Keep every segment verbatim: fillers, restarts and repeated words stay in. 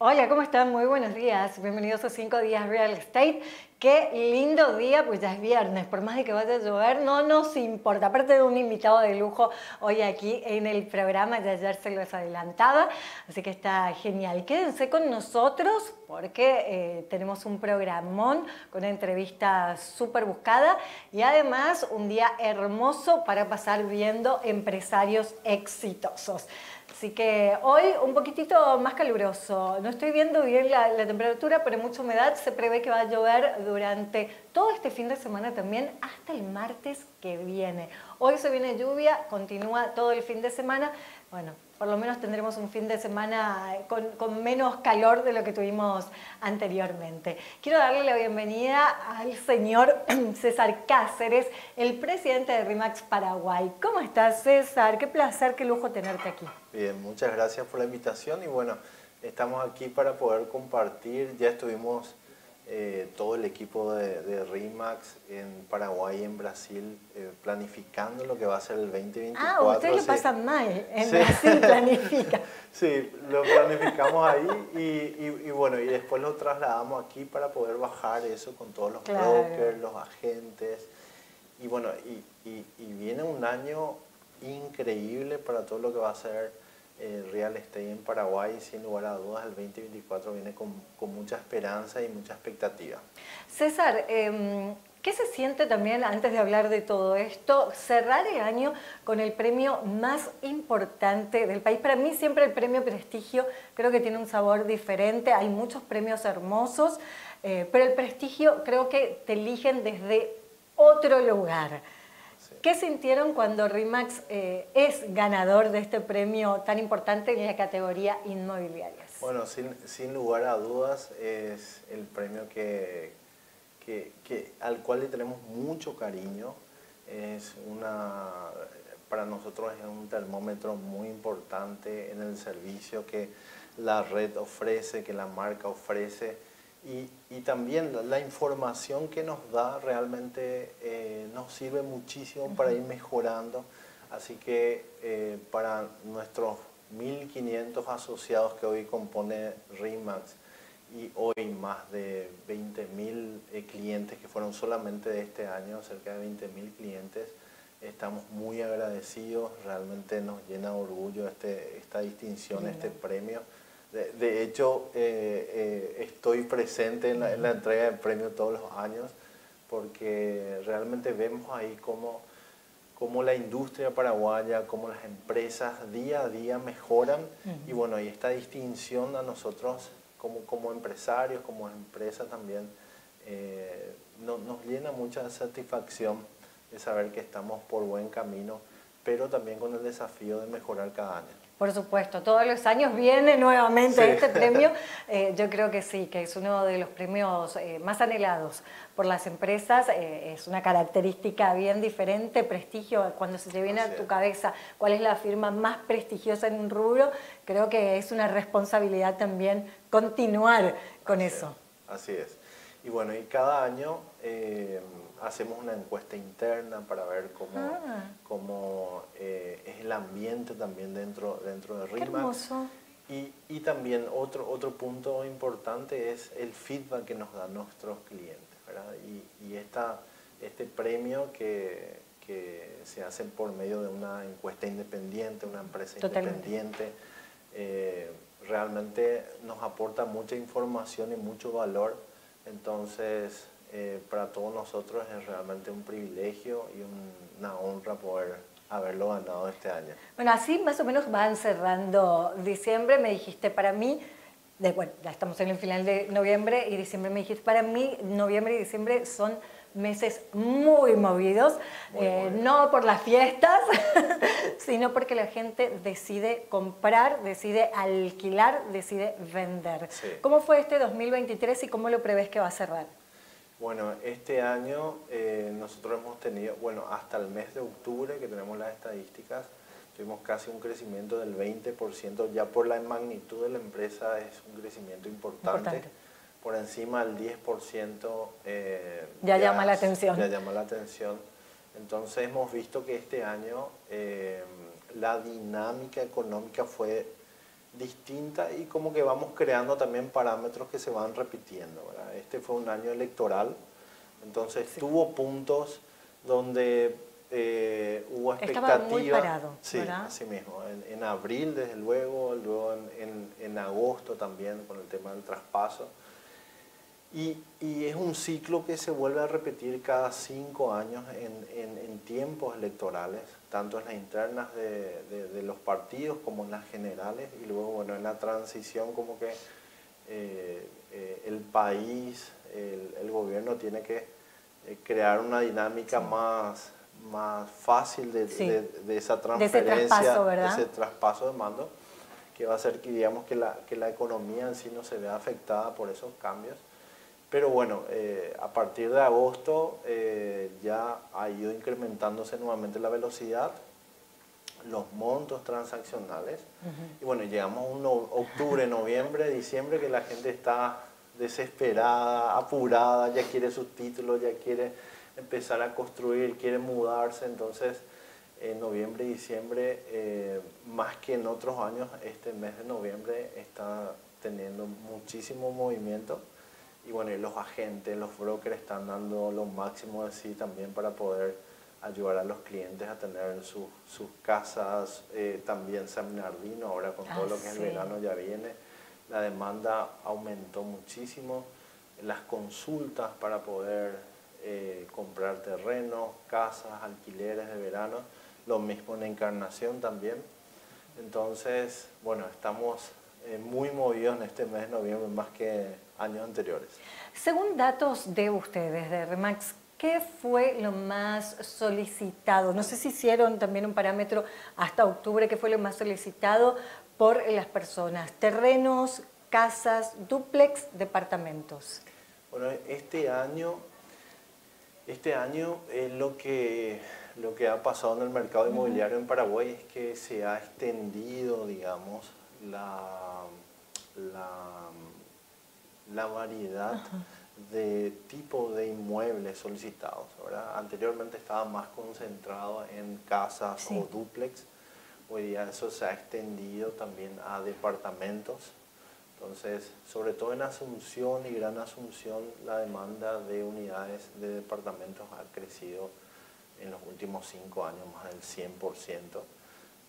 Hola, ¿cómo están? Muy buenos días. Bienvenidos a cinco días Real Estate. Qué lindo día, pues ya es viernes. Por más de que vaya a llover, no nos importa. Aparte de un invitado de lujo hoy aquí en el programa, ya ayer se los adelantaba, así que está genial. Quédense con nosotros porque eh, tenemos un programón con una entrevista súper buscada y además un día hermoso para pasar viendo empresarios exitosos. Así que hoy un poquitito más caluroso. No estoy viendo bien la, la temperatura, pero mucha humedad. Se prevé que va a llover durante todo este fin de semana también hasta el martes que viene. Hoy se viene lluvia, continúa todo el fin de semana. Bueno, por lo menos tendremos un fin de semana con, con menos calor de lo que tuvimos anteriormente. Quiero darle la bienvenida al señor César Cáceres, el presidente de R E/MAX Paraguay. ¿Cómo estás, César? Qué placer, qué lujo tenerte aquí. Bien, muchas gracias por la invitación y bueno, estamos aquí para poder compartir. Ya estuvimos eh, todo el equipo de, de R E/MAX en Paraguay y en Brasil eh, planificando lo que va a ser el veinte veinticuatro. Ah, ustedes lo pasan mal, en sí. Brasil planifican. Sí, lo planificamos ahí y, y, y bueno, y después lo trasladamos aquí para poder bajar eso con todos los claro. brokers, los agentes. Y bueno, y, y, y viene un año increíble para todo lo que va a ser eh, Real Estate en Paraguay. Sin lugar a dudas el veinte veinticuatro viene con, con mucha esperanza y mucha expectativa. César, eh, ¿qué se siente también, antes de hablar de todo esto, cerrar el año con el premio más importante del país? Para mí siempre el premio Prestigio creo que tiene un sabor diferente, hay muchos premios hermosos, eh, pero el Prestigio creo que te eligen desde otro lugar. ¿Qué sintieron cuando R E/MAX eh, es ganador de este premio tan importante en la categoría inmobiliarias? Bueno, sin, sin lugar a dudas es el premio que, que, que, al cual le tenemos mucho cariño. Es una, para nosotros es un termómetro muy importante en el servicio que la red ofrece, que la marca ofrece. Y, y también la, la información que nos da realmente eh, nos sirve muchísimo uh-huh. para ir mejorando. Así que eh, para nuestros mil quinientos asociados que hoy compone R E/MAX y hoy más de veinte mil eh, clientes que fueron solamente de este año, cerca de veinte mil clientes, estamos muy agradecidos. Realmente nos llena de orgullo este, esta distinción, uh-huh. este premio. De, de hecho, eh, eh, estoy presente en la, en la entrega del premio todos los años porque realmente vemos ahí cómo, cómo la industria paraguaya, cómo las empresas día a día mejoran. Uh-huh. Y bueno, y esta distinción a nosotros como, como empresarios, como empresa también, eh, no, nos llena mucha satisfacción de saber que estamos por buen camino, pero también con el desafío de mejorar cada año. Por supuesto, todos los años viene nuevamente sí. este premio. Eh, yo creo que sí, que es uno de los premios eh, más anhelados por las empresas. Eh, es una característica bien diferente, prestigio. Cuando se te viene a tu cabeza cuál es la firma más prestigiosa en un rubro, creo que es una responsabilidad también continuar con eso. Así es. Y bueno, y cada año eh, hacemos una encuesta interna para ver cómo, ah. cómo eh, es el ambiente también dentro, dentro de R E/MAX. Y, y también otro, otro punto importante es el feedback que nos dan nuestros clientes, ¿verdad? Y, y esta, este premio que, que se hace por medio de una encuesta independiente, una empresa Totalmente. independiente, eh, realmente nos aporta mucha información y mucho valor. Entonces, eh, para todos nosotros es realmente un privilegio y un, una honra poder haberlo ganado este año. Bueno, así más o menos van cerrando diciembre. Me dijiste, para mí, de, bueno, ya estamos en el final de noviembre y diciembre, me dijiste, para mí noviembre y diciembre son meses muy movidos, muy eh, no por las fiestas, sino porque la gente decide comprar, decide alquilar, decide vender. Sí. ¿Cómo fue este dos mil veintitrés y cómo lo prevés que va a cerrar? Bueno, este año eh, nosotros hemos tenido, bueno, hasta el mes de octubre que tenemos las estadísticas, tuvimos casi un crecimiento del veinte por ciento, ya por la magnitud de la empresa es un crecimiento importante. importante. Por encima del diez por ciento eh, ya, ya llama la atención. Ya llama la atención. Entonces hemos visto que este año eh, la dinámica económica fue distinta y como que vamos creando también parámetros que se van repitiendo, ¿verdad? Este fue un año electoral, entonces sí. Tuvo puntos donde eh, hubo expectativa. Estaba muy parado, sí, ¿verdad? Así mismo. En, en abril, desde luego, luego en, en, en agosto también con el tema del traspaso. Y, y es un ciclo que se vuelve a repetir cada cinco años en, en, en tiempos electorales, tanto en las internas de, de, de los partidos como en las generales, y luego bueno, en la transición como que eh, eh, el país, el, el gobierno tiene que eh, crear una dinámica sí. más, más fácil de, sí. de, de esa transferencia, de ese traspaso, ¿verdad? De ese traspaso de mando, que va a hacer que, digamos, que, la, que la economía en sí no se vea afectada por esos cambios. Pero bueno, eh, a partir de agosto eh, ya ha ido incrementándose nuevamente la velocidad, los montos transaccionales. Uh-huh. Y bueno, llegamos a un no, octubre, noviembre, diciembre, que la gente está desesperada, apurada, ya quiere sus títulos, ya quiere empezar a construir, quiere mudarse. Entonces, en noviembre y diciembre, eh, más que en otros años, este mes de noviembre está teniendo muchísimo movimiento. Y bueno, y los agentes, los brokers están dando lo máximo de sí también para poder ayudar a los clientes a tener sus, sus casas. Eh, también San Bernardino, ahora con ah, todo lo que sí. es el verano ya viene. La demanda aumentó muchísimo. Las consultas para poder eh, comprar terrenos, casas, alquileres de verano. Lo mismo en Encarnación también. Entonces, bueno, estamos eh, muy movidos en este mes de noviembre, más que años anteriores. Según datos de ustedes, de RE/MAX, ¿qué fue lo más solicitado? No sé si hicieron también un parámetro hasta octubre, ¿qué fue lo más solicitado por las personas? Terrenos, casas, dúplex, departamentos. Bueno, este año, este año eh, lo que, lo que ha pasado en el mercado inmobiliario uh-huh. en Paraguay es que se ha extendido, digamos, la... la la variedad Ajá. de tipo de inmuebles solicitados, ¿verdad? Anteriormente estaba más concentrado en casas sí. o dúplex, hoy día eso se ha extendido también a departamentos, entonces sobre todo en Asunción y Gran Asunción la demanda de unidades de departamentos ha crecido en los últimos cinco años más del cien por ciento.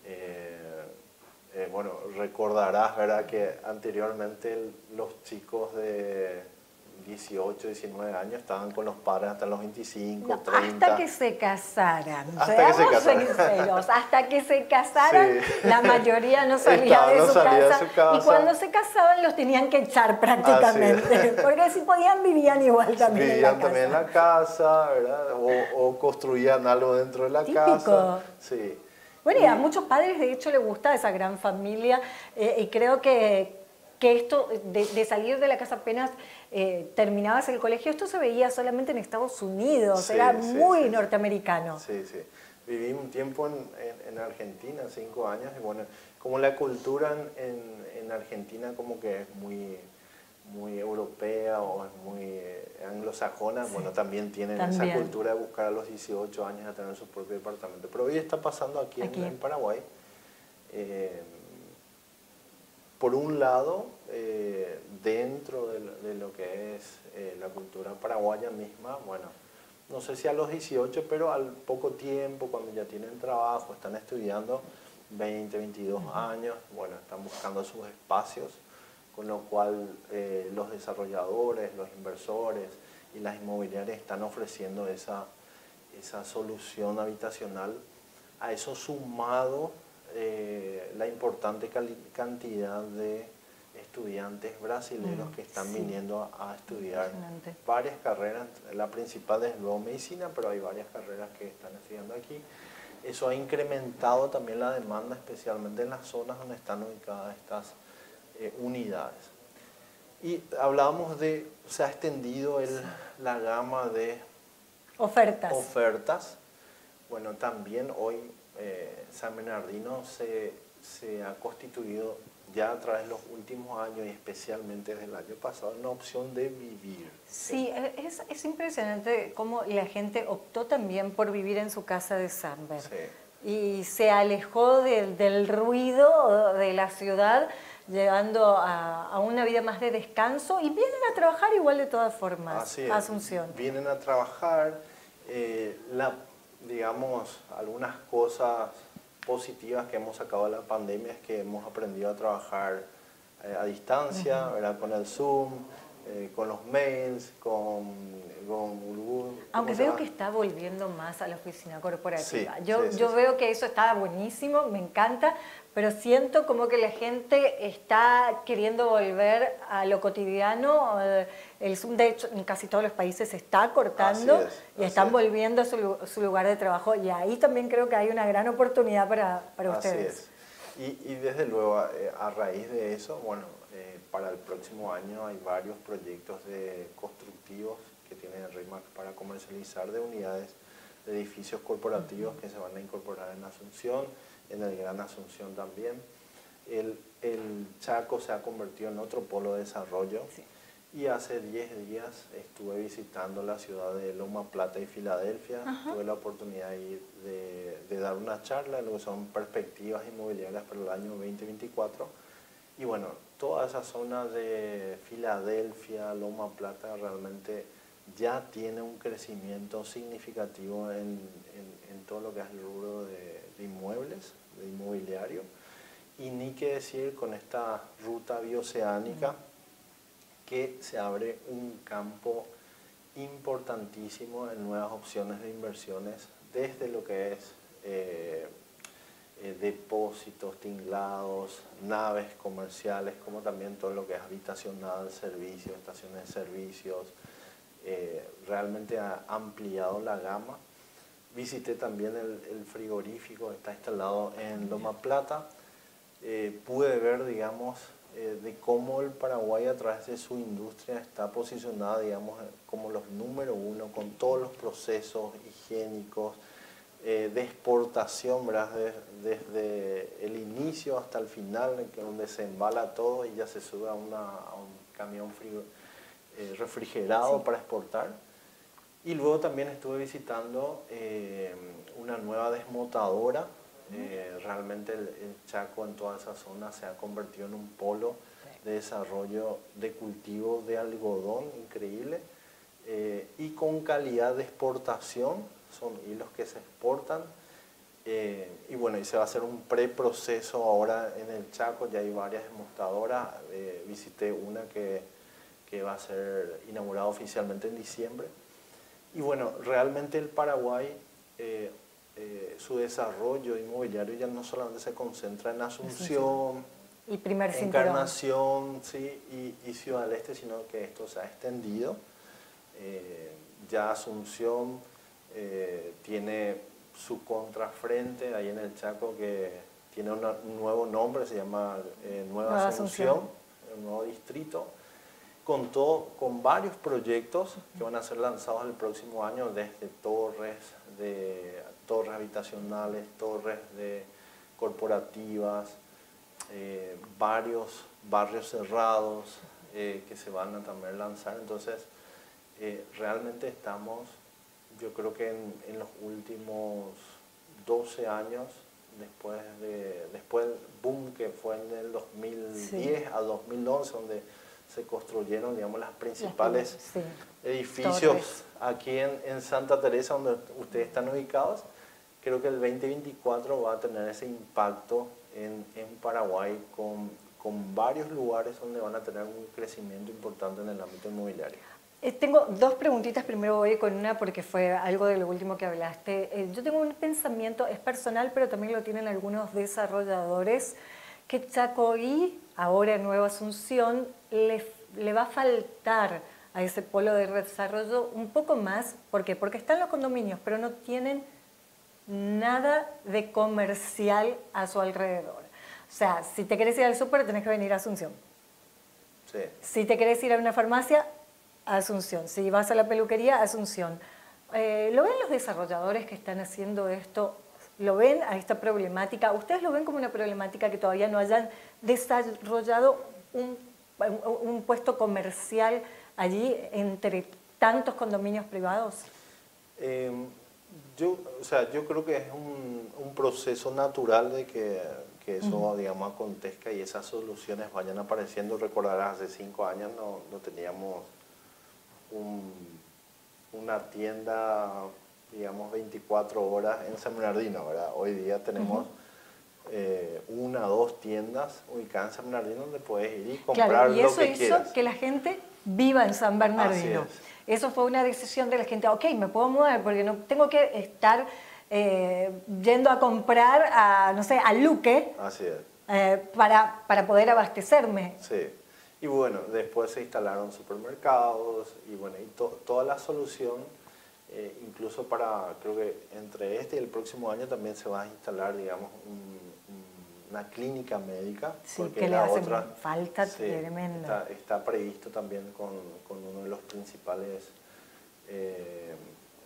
Eh, Eh, bueno, recordarás, ¿verdad?, que anteriormente el, los chicos de dieciocho, diecinueve años estaban con los padres hasta los veinticinco, no, treinta. Hasta que se casaran. Hasta que se casaran. Sinceros, hasta que se casaran, sí. La mayoría no salía, de, no su salía casa, de su casa. Y cuando se casaban los tenían que echar prácticamente. Porque si podían, vivían igual también vivían en la también casa. Vivían también en la casa, ¿verdad? O, o construían algo dentro de la Típico. Casa. Sí. Bueno, y a muchos padres, de hecho, les gusta esa gran familia eh, y creo que, que esto de, de salir de la casa apenas eh, terminabas el colegio, esto se veía solamente en Estados Unidos, sí, era sí, muy sí, norteamericano. Sí, sí. Viví un tiempo en, en, en Argentina, cinco años, y bueno, como la cultura en, en Argentina como que es muy, muy europea o es muy anglosajona, sí, bueno, también tienen también. esa cultura de buscar a los dieciocho años a tener su propio departamento. Pero hoy está pasando aquí, aquí. En, en Paraguay. Eh, por un lado, eh, dentro de lo, de lo que es eh, la cultura paraguaya misma, bueno, no sé si a los dieciocho, pero al poco tiempo, cuando ya tienen trabajo, están estudiando veinte, veintidós uh-huh. años, bueno, están buscando sus espacios, con lo cual eh, los desarrolladores, los inversores y las inmobiliarias están ofreciendo esa, esa solución habitacional. A eso sumado eh, la importante cantidad de estudiantes brasileños mm, que están sí. viniendo a, a estudiar varias carreras, la principal es luego medicina, pero hay varias carreras que están estudiando aquí. Eso ha incrementado también la demanda, especialmente en las zonas donde están ubicadas estas Eh, unidades. Y hablábamos de, se ha extendido el, la gama de ofertas. ofertas. Bueno, también hoy eh, San Bernardino se, se ha constituido ya a través de los últimos años y especialmente desde el año pasado una opción de vivir. Sí, sí. Es, es impresionante cómo la gente optó también por vivir en su casa de San Bernardino. Sí. y se alejó de, del ruido de la ciudad, llegando a, a una vida más de descanso, y vienen a trabajar igual de todas formas. Así es. Asunción. Vienen a trabajar, eh, la, digamos, algunas cosas positivas que hemos sacado de la pandemia es que hemos aprendido a trabajar eh, a distancia, uh-huh. ¿verdad? Con el Zoom, eh, con los mails, con, con Google. Aunque veo que está volviendo más a la oficina corporativa. Sí, yo sí, yo sí, veo sí. que eso está buenísimo, me encanta, pero siento como que la gente está queriendo volver a lo cotidiano. El Zoom, de hecho, en casi todos los países se está cortando así es, y están es. volviendo a su, su lugar de trabajo. Y ahí también creo que hay una gran oportunidad para, para así ustedes. Es. Y, y desde luego, a, a raíz de eso, bueno, eh, para el próximo año hay varios proyectos de constructivos que tiene el RE/MAX para comercializar de unidades de edificios corporativos uh-huh. que se van a incorporar en Asunción, en el Gran Asunción también. El, el Chaco se ha convertido en otro polo de desarrollo sí. y hace diez días estuve visitando la ciudad de Loma Plata y Filadelfia. Ajá. Tuve la oportunidad de, ir de, de dar una charla de lo que son perspectivas inmobiliarias para el año veinte veinticuatro. Y bueno, toda esa zona de Filadelfia, Loma Plata, realmente ya tiene un crecimiento significativo en, en, en todo lo que es el rubro de de inmuebles, de inmobiliario, y ni qué decir con esta ruta bioceánica que se abre un campo importantísimo en nuevas opciones de inversiones, desde lo que es eh, eh, depósitos, tinglados, naves comerciales, como también todo lo que es habitacional, servicios, estaciones de servicios. Eh, realmente ha ampliado la gama. Visité también el, el frigorífico que está instalado en Loma Plata. Eh, pude ver, digamos, eh, de cómo el Paraguay a través de su industria está posicionada, digamos, como los número uno con todos los procesos higiénicos eh, de exportación, ¿verdad? De, desde el inicio hasta el final, donde se embala todo y ya se sube a, una, a un camión frigo, eh, refrigerado sí. para exportar. Y luego también estuve visitando eh, una nueva desmotadora. Eh, realmente el, el Chaco en toda esa zona se ha convertido en un polo de desarrollo de cultivo de algodón increíble eh, y con calidad de exportación, son hilos que se exportan. Eh, y bueno, y se va a hacer un preproceso ahora en el Chaco, ya hay varias desmotadoras. Eh, visité una que, que va a ser inaugurada oficialmente en diciembre. Y bueno, realmente el Paraguay, eh, eh, su desarrollo inmobiliario ya no solamente se concentra en Asunción, y primer Encarnación sí, y, y Ciudad del Este, sino que esto se ha extendido. Eh, ya Asunción eh, tiene su contrafrente ahí en el Chaco que tiene una, un nuevo nombre, se llama eh, Nueva, Nueva Asunción, Asunción, un nuevo distrito. Con, todo, con varios proyectos que van a ser lanzados el próximo año, desde torres, de, torres habitacionales, torres de corporativas, eh, varios barrios cerrados eh, que se van a también lanzar. Entonces, eh, realmente estamos, yo creo que en, en los últimos doce años, después, de, después del boom que fue en el dos mil diez sí. a dos mil once, donde se construyeron, digamos, las principales sí. edificios Torres. Aquí en, en Santa Teresa, donde ustedes están ubicados. Creo que el veinte veinticuatro va a tener ese impacto en, en Paraguay con, con varios lugares donde van a tener un crecimiento importante en el ámbito inmobiliario. Eh, tengo dos preguntitas. Primero voy con una porque fue algo de lo último que hablaste. Eh, yo tengo un pensamiento, es personal, pero también lo tienen algunos desarrolladores, que Chacoí, ahora Nueva Asunción, le, le va a faltar a ese polo de desarrollo un poco más. ¿Por qué? Porque están los condominios, pero no tienen nada de comercial a su alrededor. O sea, si te querés ir al súper, tenés que venir a Asunción. Sí. Si te querés ir a una farmacia, a Asunción. Si vas a la peluquería, a Asunción. Eh, ¿Lo ven los desarrolladores que están haciendo esto? ¿Lo ven a esta problemática? ¿Ustedes lo ven como una problemática que todavía no hayan desarrollado un, un puesto comercial allí entre tantos condominios privados? Eh, Yo, o sea, yo creo que es un, un proceso natural de que, que eso, uh-huh, digamos, acontezca y esas soluciones vayan apareciendo. Recordarás, hace cinco años no, no teníamos un, una tienda, digamos, veinticuatro horas en San Bernardino, ¿verdad? Hoy día tenemos, uh-huh, Eh, una o dos tiendas ubicadas en San Bernardino donde puedes ir y comprar, claro, y lo que quieras. Y eso hizo que la gente viva en San Bernardino. Es. Eso fue una decisión de la gente. Ok, me puedo mudar porque no tengo que estar eh, yendo a comprar a, no sé, a Luque. Así es. Eh, para, para poder abastecerme. Sí. Y bueno, después se instalaron supermercados y bueno, y to, toda la solución. Eh, incluso para, creo que entre este y el próximo año también se va a instalar, digamos, un, un, una clínica médica. Sí, porque que la le hace otra, falta sí, tremenda. Está, está previsto también con, con uno de los principales eh,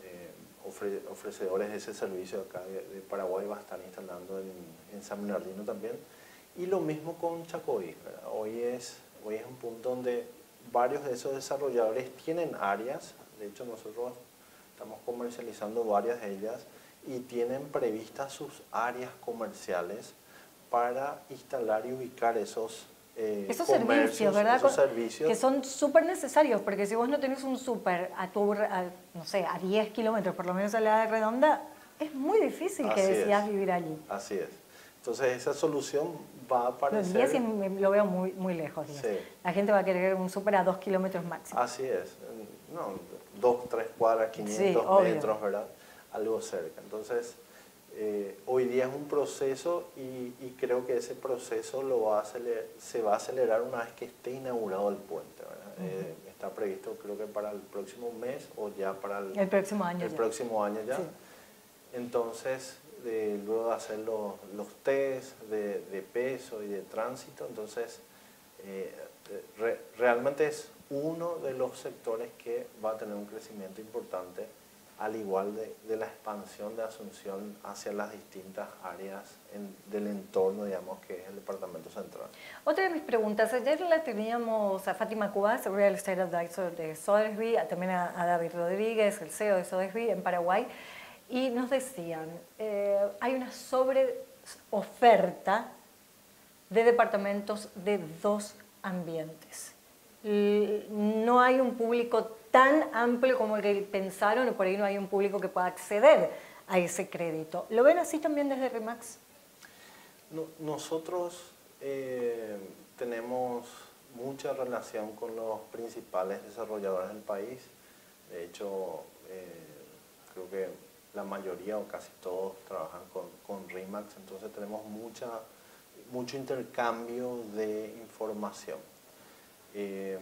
eh, ofre, ofrecedores de ese servicio acá de, de Paraguay, va a estar instalando en, en San Bernardino también. Y lo mismo con Chacoí. Hoy es, hoy es un punto donde varios de esos desarrolladores tienen áreas, de hecho nosotros estamos comercializando varias de ellas y tienen previstas sus áreas comerciales para instalar y ubicar esos eh, esos servicios, ¿verdad? Esos servicios. Que son súper necesarios, porque si vos no tenés un súper a, a, no sé, a diez kilómetros, por lo menos a la redonda, es muy difícil que decidas vivir allí. Así es. Entonces esa solución va a aparecer. Los diez lo veo muy, muy lejos. Sí. La gente va a querer un súper a dos kilómetros máximo. Así es. No, dos, tres cuadras, quinientos metros, ¿verdad? Algo cerca. Entonces, eh, hoy día es un proceso y, y creo que ese proceso lo va a acelerar, se va a acelerar una vez que esté inaugurado el puente, ¿verdad? Uh-huh. eh, está previsto creo que para el próximo mes o ya para el, el próximo año el ya. Próximo año ya. Sí. Entonces, de, luego de hacer los, los test de, de peso y de tránsito, entonces, eh, re, realmente es uno de los sectores que va a tener un crecimiento importante, al igual de, de la expansión de Asunción hacia las distintas áreas en, del entorno, digamos, que es el departamento central. Otra de mis preguntas, ayer la teníamos a Fátima Cubas, Real Estate Advisor de Sodersby, también a, a David Rodríguez, el C E O de Sodersby en Paraguay, y nos decían, eh, hay una sobreoferta de departamentos de dos ambientes. No hay un público tan amplio como el que pensaron, y por ahí no hay un público que pueda acceder a ese crédito. ¿Lo ven así también desde RE/MAX? No, nosotros eh, tenemos mucha relación con los principales desarrolladores del país. De hecho, eh, creo que la mayoría o casi todos trabajan con, con RE/MAX, entonces tenemos mucha, mucho intercambio de información. Eh,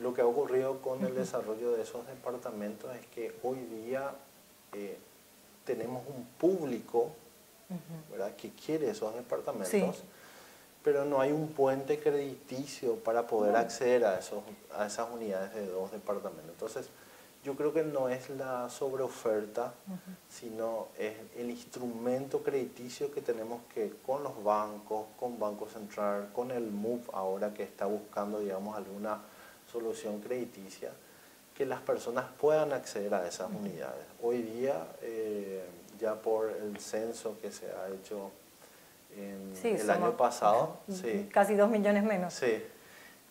lo que ha ocurrido con el desarrollo de esos departamentos es que hoy día eh, tenemos un público, uh-huh, ¿verdad?, que quiere esos departamentos, sí, pero no hay un puente crediticio para poder, no, acceder a, esos, a esas unidades de dos departamentos. Entonces, yo creo que no es la sobreoferta, uh-huh, sino es el instrumento crediticio que tenemos que, con los bancos, con Banco Central, con el M U F ahora que está buscando, digamos, alguna solución crediticia, que las personas puedan acceder a esas, uh-huh, unidades. Hoy día, eh, ya por el censo que se ha hecho en, sí, el año pasado, sí, casi dos millones menos. Sí.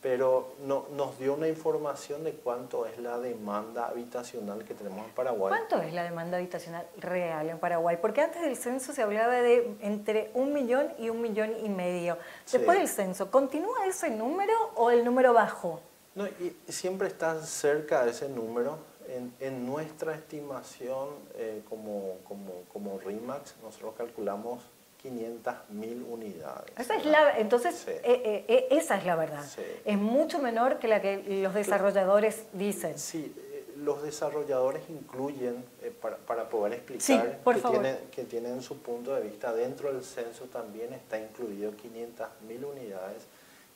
Pero no, nos dio una información de cuánto es la demanda habitacional que tenemos en Paraguay. ¿Cuánto es la demanda habitacional real en Paraguay? Porque antes del censo se hablaba de entre un millón y un millón y medio. Después, sí, del censo, ¿continúa ese número o el número bajó? No, y siempre está cerca de ese número. En, en nuestra estimación, eh, como, como, como RE/MAX, nosotros calculamos quinientas mil unidades. Esa es la, entonces, sí, eh, eh, esa es la verdad. Sí. Es mucho menor que la que los desarrolladores dicen. Sí, los desarrolladores incluyen, eh, para, para poder explicar, sí, por que, favor. Tienen, que tienen su punto de vista, dentro del censo también está incluido quinientas mil unidades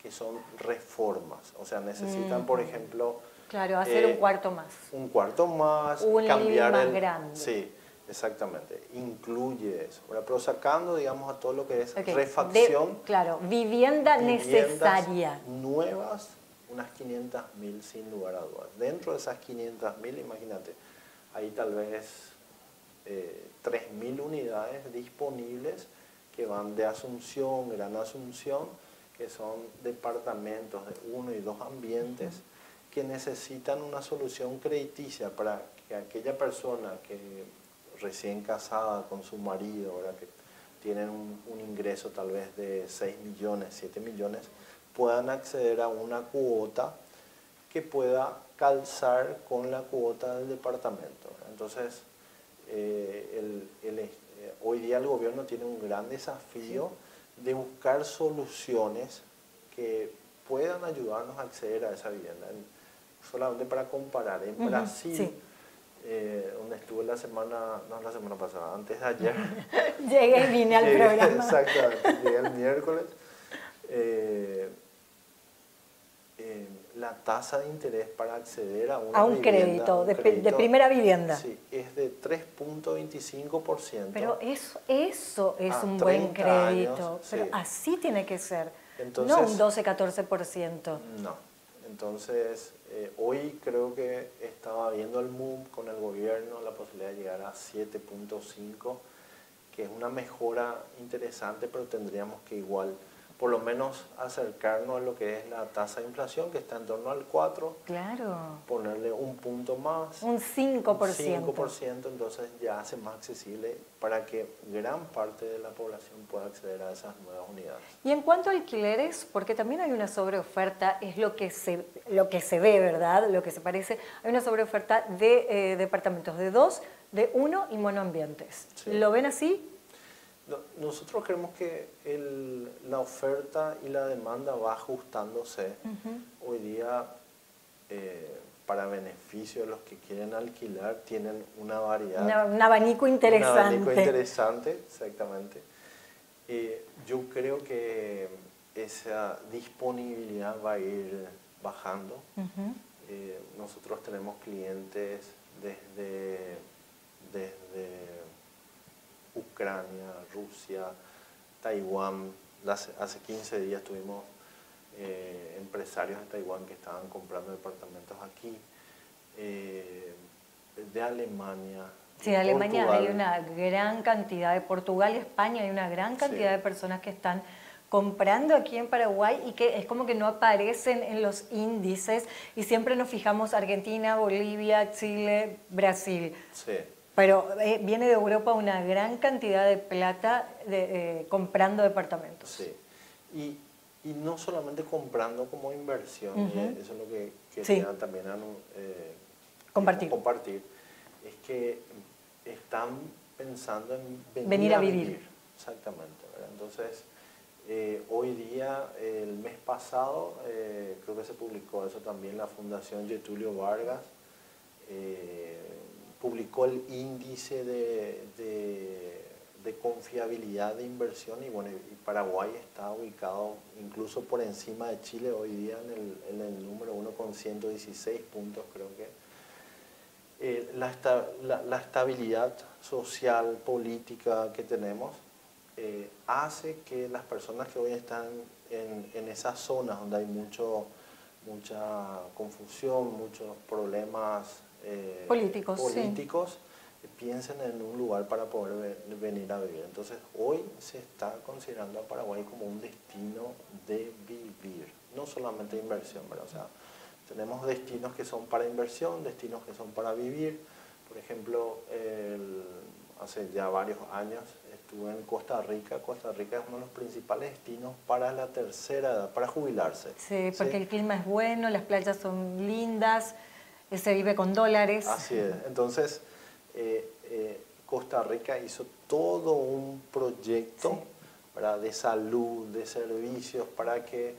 que son reformas. O sea, necesitan, mm, por ejemplo... Claro, hacer eh, un cuarto más. Un cuarto más, un cambiar más el, grande. Sí. Exactamente, incluye eso, ¿verdad? Pero sacando, digamos, a todo lo que es, okay, refacción. De, claro, vivienda necesaria. Nuevas, unas quinientas mil sin lugar a dudas. Dentro de esas quinientas mil, imagínate, ahí tal vez eh, tres mil unidades disponibles que van de Asunción, Gran Asunción, que son departamentos de uno y dos ambientes que necesitan una solución crediticia para que aquella persona que recién casada con su marido, ¿verdad?, que tienen un, un ingreso tal vez de seis millones, siete millones, puedan acceder a una cuota que pueda calzar con la cuota del departamento. Entonces, eh, el, el, eh, hoy día el gobierno tiene un gran desafío de buscar soluciones que puedan ayudarnos a acceder a esa vivienda. Solamente para comparar, en uh-huh, Brasil, sí. Eh, donde estuve la semana, no la semana pasada, antes de ayer. Llegué y vine al llegué, programa. Exactamente, llegué el miércoles. Eh, eh, la tasa de interés para acceder a una a un vivienda, crédito, a un de, crédito de primera vivienda. Sí, es de tres punto veinticinco por ciento. Pero eso, eso es un buen crédito. Años, pero sí. Así tiene que ser. Entonces, no un doce, catorce por ciento. No. Entonces, eh, hoy creo que estaba viendo el M U M con el gobierno la posibilidad de llegar a siete punto cinco, que es una mejora interesante, pero tendríamos que igual, por lo menos acercarnos a lo que es la tasa de inflación, que está en torno al cuatro. Claro. Ponerle un punto más. Un cinco por ciento. Un cinco por ciento, entonces ya hace más accesible para que gran parte de la población pueda acceder a esas nuevas unidades. Y en cuanto a alquileres, porque también hay una sobreoferta, es lo que se, lo que se ve, ¿verdad? Lo que se parece. Hay una sobreoferta de eh, departamentos de dos, de uno y monoambientes. Sí. ¿Lo ven así? Nosotros creemos que el, la oferta y la demanda va ajustándose uh-huh. Hoy día eh, para beneficio de los que quieren alquilar, tienen una variedad. Una, un abanico interesante. Un abanico interesante, exactamente. Eh, yo creo que esa disponibilidad va a ir bajando. Uh-huh. Eh, nosotros tenemos clientes desde... desde Ucrania, Rusia, Taiwán. Las, hace quince días tuvimos eh, empresarios de Taiwán que estaban comprando departamentos aquí, eh, de Alemania. Sí, de Alemania Portugal. Hay una gran cantidad, de Portugal y España hay una gran cantidad sí. de personas que están comprando aquí en Paraguay y que es como que no aparecen en los índices y siempre nos fijamos Argentina, Bolivia, Chile, Brasil. Sí. Pero eh, viene de Europa una gran cantidad de plata de, eh, comprando departamentos. Sí, y, y no solamente comprando como inversión, uh-huh. eh, eso es lo que quería sí. también eh, compartir. compartir, es que están pensando en venir, venir a, a vivir. vivir. Exactamente, ¿verdad? Entonces eh, hoy día, el mes pasado, eh, creo que se publicó eso también, la Fundación Getulio Vargas, eh, publicó el índice de, de, de confiabilidad de inversión y bueno, y Paraguay está ubicado incluso por encima de Chile hoy día en el, en el número uno con ciento dieciséis puntos, creo que. Eh, la, la, la estabilidad social, política que tenemos eh, hace que las personas que hoy están en, en esas zonas donde hay mucho, mucha confusión, muchos problemas Eh, políticos, políticos sí. piensen en un lugar para poder venir a vivir. Entonces hoy se está considerando a Paraguay como un destino de vivir, no solamente inversión, ¿verdad? O sea, tenemos destinos que son para inversión, destinos que son para vivir. Por ejemplo, el, hace ya varios años estuve en Costa Rica. Costa Rica es uno de los principales destinos para la tercera edad, para jubilarse. Sí, porque ¿sí? el clima es bueno, las playas son lindas. Se vive con dólares. Así es. Entonces, eh, eh, Costa Rica hizo todo un proyecto sí. ¿verdad? De salud, de servicios, para que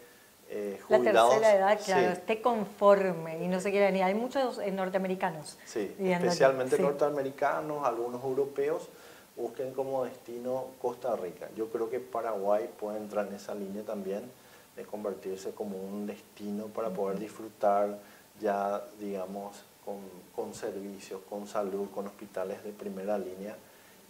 eh, jubilados... La tercera edad, claro, sí. esté conforme y no se quiera ni. Hay muchos eh, norteamericanos. Sí, especialmente sí. norteamericanos, algunos europeos, busquen como destino Costa Rica. Yo creo que Paraguay puede entrar en esa línea también de convertirse como un destino para uh-huh. poder disfrutar ya, digamos, con, con servicios, con salud, con hospitales de primera línea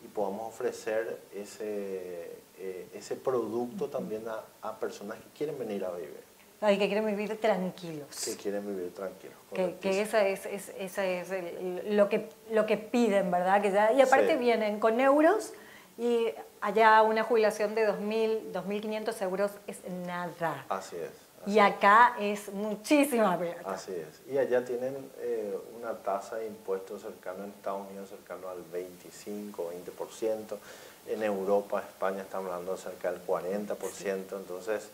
y podamos ofrecer ese, eh, ese producto también a, a personas que quieren venir a vivir. Ay, que quieren vivir tranquilos. Que quieren vivir tranquilos. Que, que esa es, es, esa es el, lo, que, lo que piden, ¿verdad? Que ya, y aparte sí. Vienen con euros y allá una jubilación de dos mil, dos mil quinientos euros es nada. Así es. Así y acá es. es muchísima plata. Así es. Y allá tienen eh, una tasa de impuestos cercana en Estados Unidos, cercano al veinticinco, veinte por ciento. En Europa, España, estamos hablando de cerca del cuarenta por ciento. Sí. Entonces,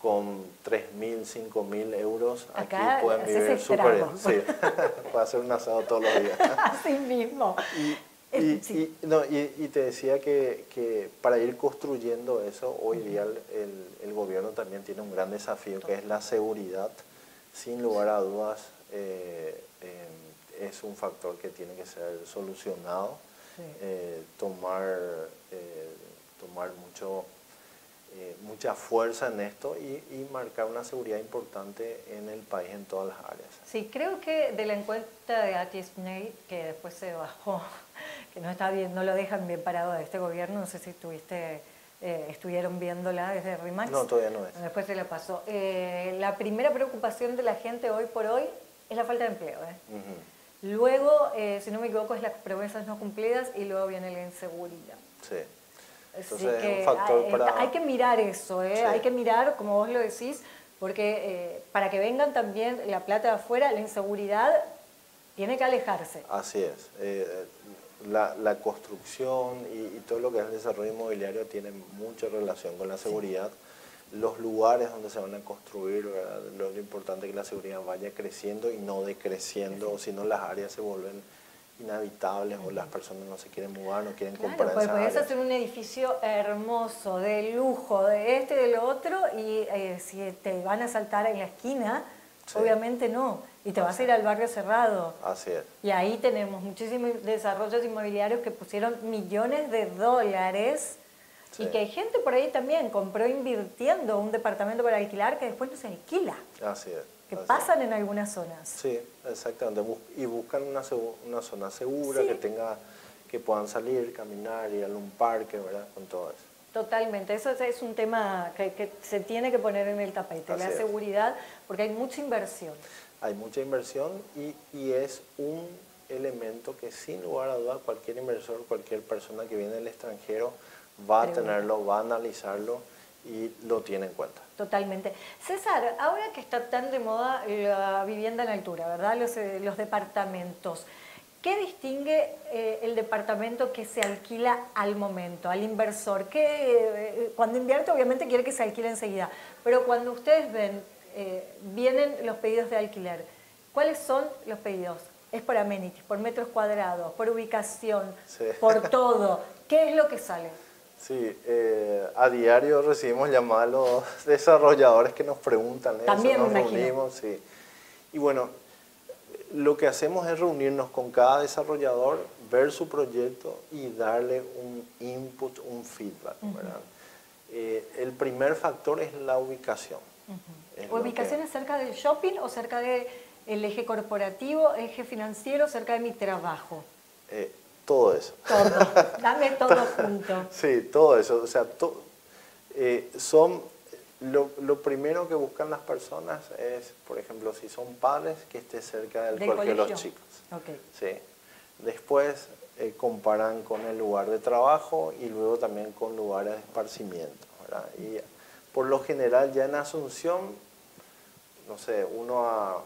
con tres mil, cinco mil euros, acá aquí pueden vivir súper bien. Sí. Puede hacer un asado todos los días. Así mismo. Y, y, sí. y, no, y, y te decía que, que para ir construyendo eso, hoy uh-huh. día el, el gobierno también tiene un gran desafío, que es la seguridad. Sin lugar a dudas, eh, eh, es un factor que tiene que ser solucionado. Sí. Eh, tomar, eh, tomar mucho... Eh, mucha fuerza en esto y, y marcar una seguridad importante en el país en todas las áreas. Sí, creo que de la encuesta de Atisnei, que después se bajó, que no está bien, no lo dejan bien parado de este gobierno, no sé si tuviste, eh, estuvieron viéndola desde RE/MAX. No, todavía no es. Después se la pasó. Eh, la primera preocupación de la gente hoy por hoy es la falta de empleo. ¿eh? Uh-huh. Luego, eh, si no me equivoco, es las promesas no cumplidas y luego viene la inseguridad. Sí. Entonces, que es un factor hay, para... hay que mirar eso, ¿eh? Sí. Hay que mirar, como vos lo decís, porque eh, para que vengan también la plata de afuera, la inseguridad tiene que alejarse. Así es. Eh, la, la construcción y, y todo lo que es el desarrollo inmobiliario tiene mucha relación con la seguridad. Sí. Los lugares donde se van a construir, ¿verdad? Lo importante es que la seguridad vaya creciendo y no decreciendo, sí. O si no las áreas se vuelven... inhabitables o las personas no se quieren mudar, no quieren claro, comprar. Pues podés hacer un edificio hermoso, de lujo, de este, del otro, y eh, si te van a saltar en la esquina, sí. Obviamente no, y te Así vas a ir al barrio cerrado. Así es. Y ahí tenemos muchísimos desarrollos inmobiliarios que pusieron millones de dólares sí. Y que hay gente por ahí también compró invirtiendo un departamento para alquilar que después no se alquila. Así es. Que pasan en algunas zonas. Sí, exactamente. Y buscan una, una zona segura, sí. que tenga que puedan salir, caminar, ir a un parque, ¿verdad? Con todo eso. Totalmente. Eso es un tema que, que se tiene que poner en el tapete, Así la seguridad, es. Porque hay mucha inversión. Hay mucha inversión y, y es un elemento que sin lugar a dudas cualquier inversor, cualquier persona que viene del extranjero va Pregunta. a tenerlo, va a analizarlo. Y lo tiene en cuenta. Totalmente. César, ahora que está tan de moda la vivienda en altura, ¿verdad? Los, eh, los departamentos. ¿Qué distingue eh, el departamento que se alquila al momento, al inversor? Que eh, cuando invierte obviamente quiere que se alquile enseguida, pero cuando ustedes ven, eh, vienen los pedidos de alquiler, ¿cuáles son los pedidos? Es por amenities, por metros cuadrados, por ubicación, sí. por todo. ¿Qué es lo que sale? Sí, eh, a diario recibimos llamadas a los desarrolladores que nos preguntan eso, También nos reunimos. Sí. Y bueno, lo que hacemos es reunirnos con cada desarrollador, ver su proyecto y darle un input, un feedback. Uh-huh. ¿verdad? Eh, el primer factor es la ubicación. Uh-huh. es ¿Ubicación que... es cerca del shopping o cerca del eje corporativo, eje financiero, cerca de mi trabajo? Eh, Todo eso. Todo, dame todo junto. Sí, todo eso. O sea, to, eh, son lo, lo primero que buscan las personas es, por ejemplo, si son padres, que esté cerca del, del colegio de los chicos. Okay. Sí. Después eh, comparan con el lugar de trabajo y luego también con lugares de esparcimiento, ¿verdad? Y por lo general ya en Asunción, no sé, uno a...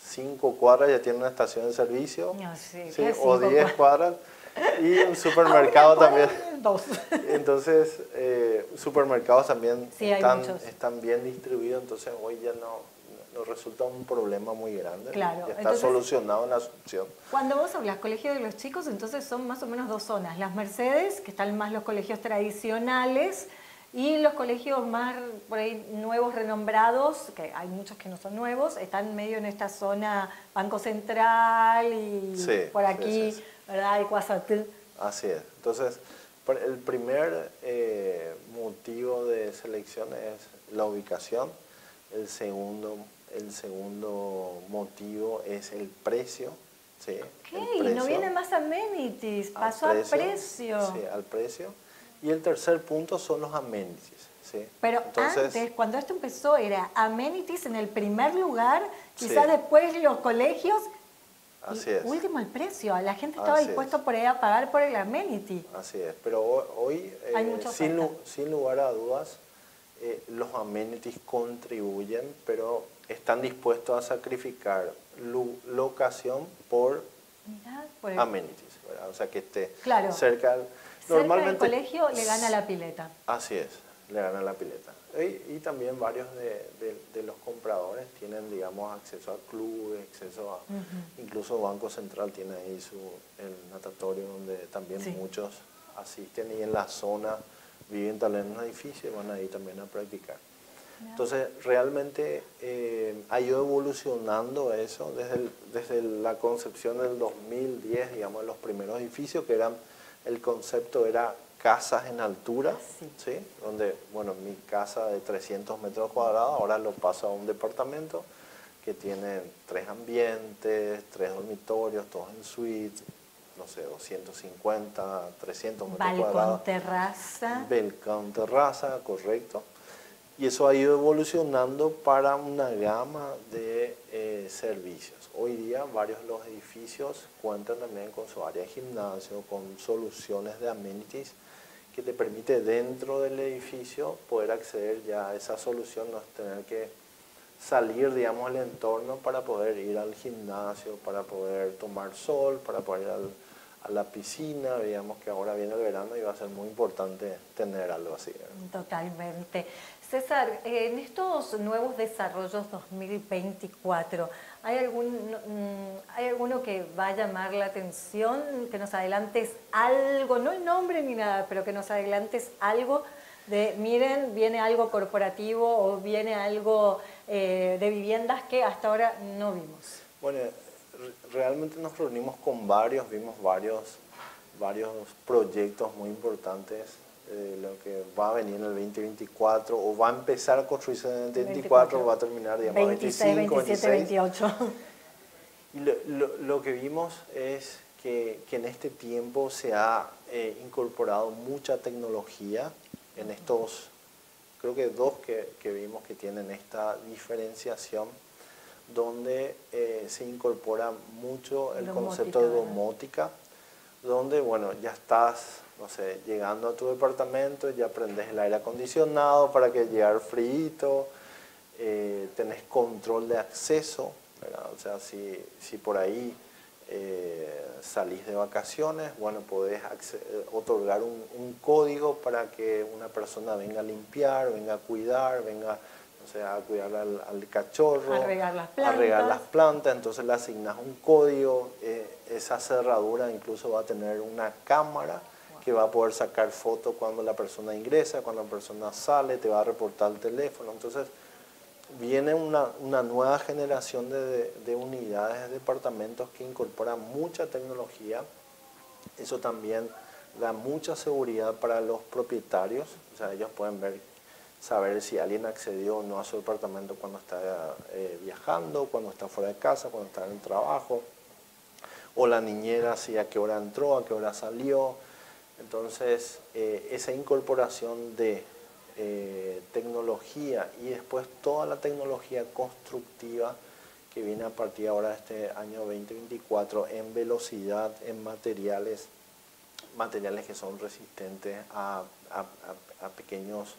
cinco cuadras ya tiene una estación de servicio, no, sí, ¿sí? o diez cuadras, y un supermercado ah, también. Dos. Entonces, eh, supermercados también sí, están, están bien distribuidos, entonces hoy ya no, no resulta un problema muy grande, claro. ya está entonces, solucionado en Asunción. Cuando vos hablas colegio de los chicos, entonces son más o menos dos zonas, las Mercedes, que están más los colegios tradicionales, y los colegios más por ahí, nuevos, renombrados, que hay muchos que no son nuevos, están medio en esta zona Banco Central y sí, por aquí, sí, sí. ¿verdad? Y Caaguazú. Así es. Entonces, el primer eh, motivo de selección es la ubicación. El segundo, el segundo motivo es el precio. Sí, ok, precio. No viene más amenities, pasó al precio. Al precio. Sí, al precio. Y el tercer punto son los amenities. Sí. Pero entonces, antes, cuando esto empezó, era amenities en el primer lugar, quizás sí. después los colegios, así y es. Último el precio. La gente estaba Así dispuesta es. Por ahí a pagar por el amenity. Así es, pero hoy, eh, sin, sin lugar a dudas, eh, los amenities contribuyen, pero están dispuestos a sacrificar lo, locación por, Mirá, por el... amenities, ¿verdad? O sea que esté claro. cerca, al... cerca normalmente, del colegio le gana la pileta. Así es. Le ganan la pileta. Y, y también varios de, de, de los compradores tienen, digamos, acceso a clubes, acceso a... Uh-huh. Incluso Banco Central tiene ahí su, el natatorio donde también sí. muchos asisten y en la zona viven tal vez en un edificio y van ahí también a practicar. Yeah. Entonces, realmente eh, ha ido evolucionando eso desde, el, desde la concepción del dos mil diez, digamos, los primeros edificios que eran, el concepto era... casas en altura, sí. ¿sí? donde, bueno, mi casa de trescientos metros cuadrados, ahora lo paso a un departamento que tiene tres ambientes, tres dormitorios, todos en suite, no sé, doscientos cincuenta, trescientos metros cuadrados. Balcón, terraza. Balcón, terraza, correcto. Y eso ha ido evolucionando para una gama de eh, servicios. Hoy día varios de los edificios cuentan también con su área de gimnasio, con soluciones de amenities que te permite dentro del edificio poder acceder ya a esa solución, no es tener que salir, digamos, del entorno para poder ir al gimnasio, para poder tomar sol, para poder ir al, a la piscina, digamos que ahora viene el verano y va a ser muy importante tener algo así, ¿no? Totalmente. César, en estos nuevos desarrollos dos mil veinticuatro, ¿hay, algún, ¿hay alguno que va a llamar la atención? Que nos adelantes algo, no el nombre ni nada, pero que nos adelantes algo de, miren, viene algo corporativo o viene algo eh, de viviendas que hasta ahora no vimos. Bueno, realmente nos reunimos con varios, vimos varios, varios proyectos muy importantes. Eh, lo que va a venir en el veinte veinticuatro o va a empezar a construirse en el veinticuatro, veinticuatro va a terminar, digamos, veinticinco, veintisiete, veintiocho. Y lo, lo, lo que vimos es que, que en este tiempo se ha eh, incorporado mucha tecnología en estos, creo que dos que, que vimos que tienen esta diferenciación, donde eh, se incorpora mucho el domótica, concepto de domótica, ¿verdad? Donde, bueno, ya estás... no sé, llegando a tu departamento, ya prendes el aire acondicionado para que llegue frío, eh, tenés control de acceso, ¿verdad? O sea, si, si por ahí eh, salís de vacaciones, bueno, podés otorgar un, un código para que una persona venga a limpiar, venga a cuidar, venga, o sea, a cuidar al, al cachorro, a regar las plantas. A regar las plantas, entonces le asignás un código, eh, esa cerradura incluso va a tener una cámara que va a poder sacar fotos cuando la persona ingresa, cuando la persona sale, te va a reportar el teléfono. Entonces, viene una, una nueva generación de, de, de unidades, de departamentos que incorporan mucha tecnología. Eso también da mucha seguridad para los propietarios. O sea, ellos pueden ver, saber si alguien accedió o no a su departamento cuando está eh, viajando, cuando está fuera de casa, cuando está en el trabajo. O la niñera, si a qué hora entró, a qué hora salió. Entonces, eh, esa incorporación de eh, tecnología y después toda la tecnología constructiva que viene a partir ahora de este año veinte veinticuatro en velocidad, en materiales, materiales que son resistentes a, a, a, pequeños,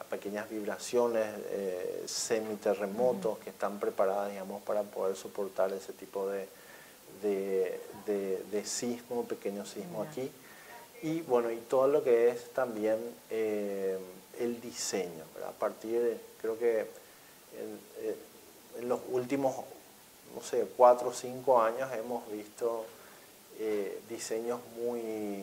a pequeñas vibraciones, eh, semiterremotos, que están preparadas, digamos, para poder soportar ese tipo de, de, de, de sismo, pequeño sismo aquí. Y bueno, y todo lo que es también eh, el diseño, ¿verdad? A partir de, creo que en, en los últimos, no sé, cuatro o cinco años hemos visto eh, diseños muy,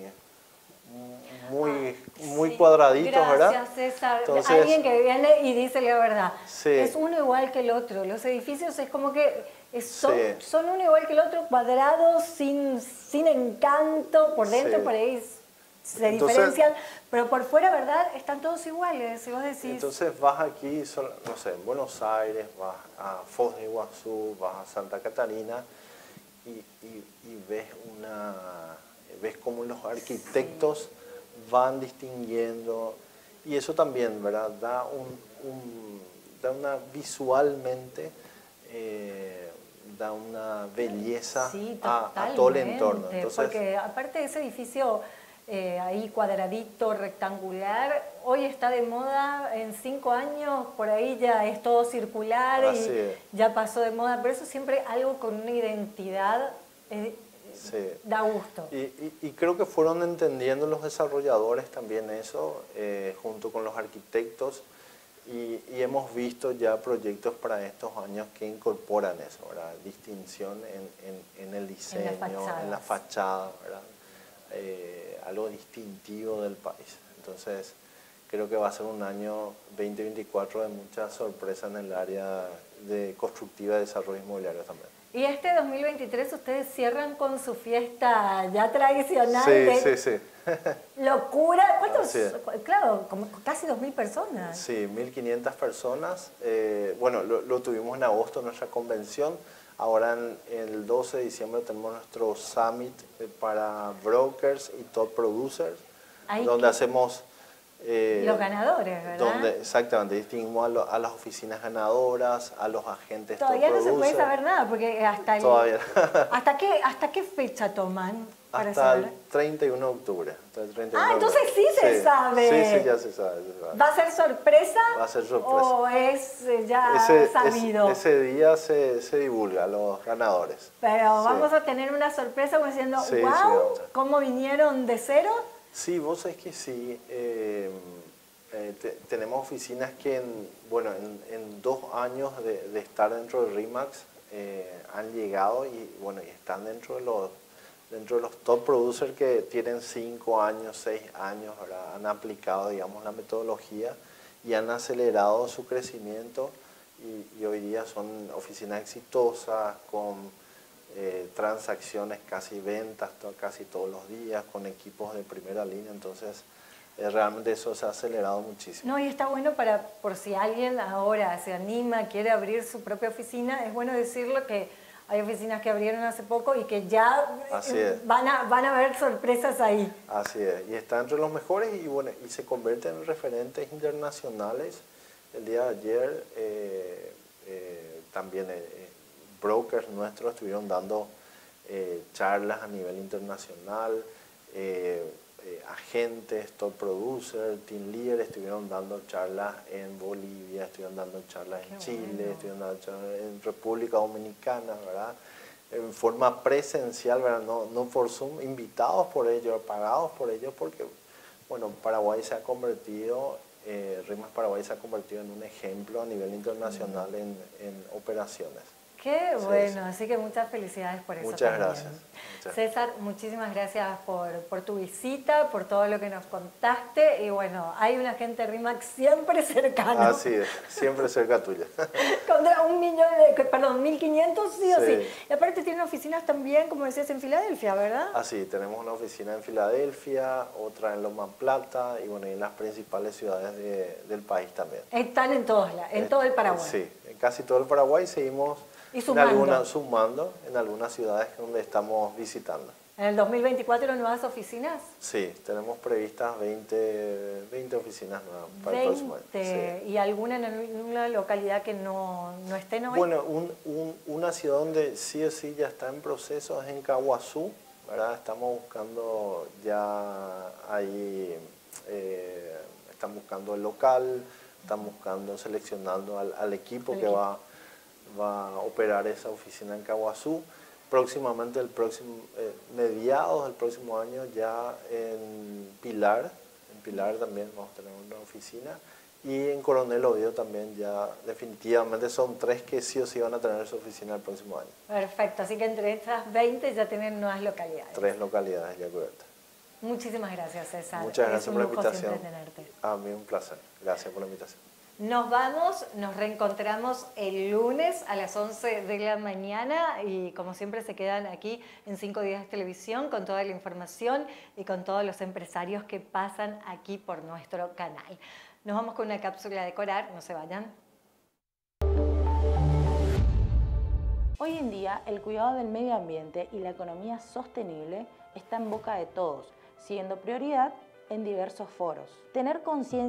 muy, muy sí, cuadraditos, gracias, ¿verdad? Gracias, César. Entonces, alguien que viene y dice la verdad. Sí. Es uno igual que el otro. Los edificios es como que... Son, sí. son uno igual que el otro, cuadrados, sin, sin encanto, por dentro, sí. por ahí se entonces, diferencian, pero por fuera, ¿verdad? Están todos iguales, si vos decís. Entonces vas aquí, no sé, en Buenos Aires, vas a Foz de Iguazú, vas a Santa Catarina y, y, y ves, una, ves cómo los arquitectos sí. van distinguiendo y eso también, ¿verdad? Da, un, un, da una visualmente, eh, da una belleza sí, a, a todo el entorno. Entonces, porque aparte de ese edificio eh, ahí cuadradito, rectangular, hoy está de moda, en cinco años por ahí ya es todo circular y es. ya pasó de moda, pero eso siempre algo con una identidad eh, sí. da gusto. Y, y, y creo que fueron entendiendo los desarrolladores también eso, eh, junto con los arquitectos, y, y hemos visto ya proyectos para estos años que incorporan eso, ¿verdad? Distinción en, en, en el diseño, en, en la fachada, ¿verdad? Eh, algo distintivo del país. Entonces, creo que va a ser un año veinte veinticuatro de muchas sorpresas en el área de constructiva de desarrollo inmobiliario también. Y este dos mil veintitrés ustedes cierran con su fiesta ya tradicional. Sí, de... sí, sí. Locura. ¿Cuántos? Claro, como casi dos mil personas. Sí, mil quinientas personas. Eh, bueno, lo, lo tuvimos en agosto, nuestra convención. Ahora en, en el doce de diciembre tenemos nuestro summit para brokers y top producers, Ay, donde qué... hacemos... Eh, los ganadores, ¿verdad? Donde, exactamente, distinguimos a, lo, a las oficinas ganadoras, a los agentes. Todavía no se puede saber nada, porque hasta el, ¿hasta qué, hasta qué fecha toman? Para hasta, el treinta y uno de octubre, hasta el treinta y uno de octubre. Ah, entonces sí, sí se sabe. Sí, sí, ya se sabe, se sabe. ¿Va a ser sorpresa? Va a ser sorpresa. ¿O es ya ese, sabido? Es, ese día se, se divulga los ganadores. Pero sí. vamos a tener una sorpresa como diciendo, sí, wow, sí, ¿cómo vinieron de cero? Sí, vos sabés que sí, eh, eh, te, tenemos oficinas que en, bueno, en, en dos años de, de estar dentro del RE/MAX eh, han llegado y, bueno, y están dentro de, los, dentro de los top producers que tienen cinco años, seis años, ¿verdad? Han aplicado, digamos, la metodología y han acelerado su crecimiento y, y hoy día son oficinas exitosas con... Eh, transacciones, casi ventas to casi todos los días, con equipos de primera línea, entonces eh, realmente eso se ha acelerado muchísimo. No, y está bueno para, por si alguien ahora se anima, quiere abrir su propia oficina, es bueno decirlo que hay oficinas que abrieron hace poco y que ya eh, van a, van a haber sorpresas ahí. Así es, y está entre los mejores y bueno, y se convierten en referentes internacionales. El día de ayer eh, eh, también... Eh, brokers nuestros estuvieron dando eh, charlas a nivel internacional, eh, eh, agentes, top producer, team leader, estuvieron dando charlas en Bolivia, estuvieron dando charlas Qué en Chile, bueno. estuvieron dando charlas en República Dominicana, ¿verdad? En forma presencial, ¿verdad? No, no por Zoom, invitados por ellos, pagados por ellos, porque bueno, Paraguay se ha convertido... Eh, RE/MAX Paraguay se ha convertido en un ejemplo a nivel internacional mm. en, en operaciones. Qué bueno, sí, sí. así que muchas felicidades por eso. Muchas también. gracias. Muchas. César, muchísimas gracias por, por tu visita, por todo lo que nos contaste. Y bueno, hay un agente RE/MAX siempre cercano. Así es, siempre cerca tuya. Contra un millón de, perdón, mil quinientos, sí, sí o sí. Y aparte tienen oficinas también, como decías, en Filadelfia, ¿verdad? Así, tenemos una oficina en Filadelfia, otra en Loma Plata y bueno, en las principales ciudades de, del país también. Están en, todos, en es, todo el Paraguay. Sí, en casi todo el Paraguay seguimos... Y sumando. En alguna, sumando en algunas ciudades donde estamos visitando. ¿En el dos mil veinticuatro nuevas oficinas? Sí, tenemos previstas veinte, veinte oficinas nuevas para veinte. El próximo año. Sí. ¿Y alguna en una localidad que no, no esté en hoy? Bueno, un, un, una ciudad donde sí o sí ya está en proceso es en Caaguazú, ¿verdad? Estamos buscando ya ahí, eh, están buscando el local, están buscando, seleccionando al, al equipo el que equipo. va... va a operar esa oficina en Caaguazú. Próximamente, el próximo, eh, mediados del próximo año, ya en Pilar, en Pilar también vamos a tener una oficina, y en Coronel Oviedo también ya definitivamente son tres que sí o sí van a tener su oficina el próximo año. Perfecto, así que entre estas veinte ya tienen nuevas localidades. Tres localidades ya cubiertas. Muchísimas gracias, César. Muchas gracias por la invitación. Es un lujo siempre tenerte. A mí un placer, gracias por la invitación. Nos vamos, nos reencontramos el lunes a las once de la mañana y como siempre se quedan aquí en cinco días Televisión con toda la información y con todos los empresarios que pasan aquí por nuestro canal. Nos vamos con una cápsula de Corar, no se vayan. Hoy en día el cuidado del medio ambiente y la economía sostenible está en boca de todos, siendo prioridad en diversos foros. Tener conciencia